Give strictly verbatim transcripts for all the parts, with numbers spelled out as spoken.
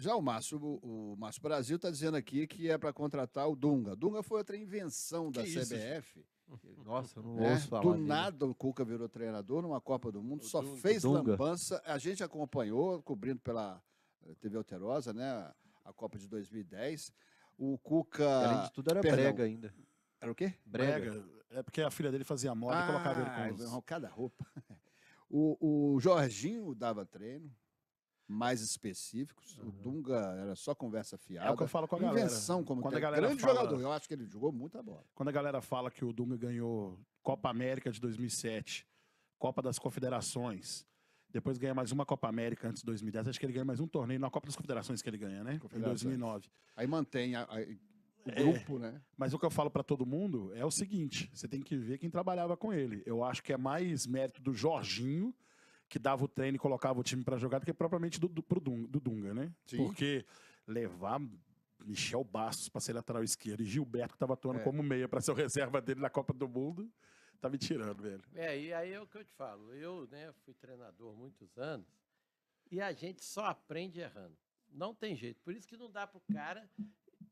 Já o Márcio, o, o Márcio Brasil está dizendo aqui que é para contratar o Dunga. Dunga foi outra invenção da C B F. Nossa, não ouço falar. Do nada o Cuca virou treinador numa Copa do Mundo, só fez lambança. A gente acompanhou, cobrindo pela T V Alterosa, né, a Copa de dois mil e dez. O Cuca... Além de tudo, era brega ainda. Era o quê? Brega. brega. É porque a filha dele fazia moda ah, e colocava ele com os... cada roupa. O, o Jorginho dava treino, mais específicos. Uhum. O Dunga era só conversa fiada. É o que eu falo com a galera. Invenção, como quando a galera grande fala... jogador. Eu acho que ele jogou muita bola. Quando a galera fala que o Dunga ganhou Copa América de dois mil e sete, Copa das Confederações, depois ganha mais uma Copa América antes de dois mil e dez, acho que ele ganha mais um torneio na Copa das Confederações que ele ganha, né? Em dois mil e nove. Aí mantém a... a... o grupo, é, né? Mas o que eu falo para todo mundo é o seguinte, você tem que ver quem trabalhava com ele. Eu acho que é mais mérito do Jorginho, que dava o treino e colocava o time para jogar, do que propriamente do, do, pro Dunga, do Dunga, né? Sim. Porque levar Michel Bastos para ser lateral esquerdo e Gilberto, que estava atuando é. como meia, para ser o reserva dele na Copa do Mundo, tá me tirando, velho. É, e aí é o que eu te falo. Eu, né, fui treinador muitos anos e a gente só aprende errando. Não tem jeito. Por isso que não dá pro cara...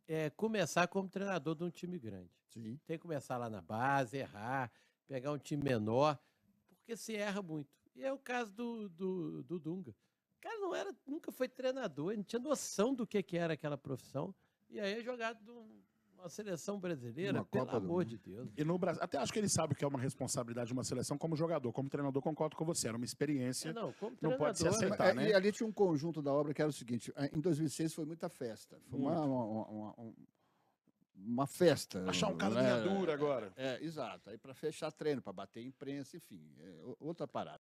É, começar como treinador de um time grande. Sim. Tem que começar lá na base, errar, pegar um time menor, porque se erra muito. E é o caso do, do, do Dunga. O cara não era, nunca foi treinador, ele não tinha noção do que, que era aquela profissão. E aí é jogado numa seleção brasileira, uma pelo Copa amor de Deus. E no Brasil, até acho que ele sabe que é uma responsabilidade de uma seleção como jogador. Como treinador, concordo com você, era uma experiência. É, não, como não pode se aceitar, né? E ali tinha um conjunto da obra que era o seguinte, em dois mil e seis foi muita festa. Foi uma, uma, uma, uma, uma festa. Achar um cara né? linha dura agora. É, é, é, exato. Aí para fechar treino, para bater imprensa, enfim, é, outra parada.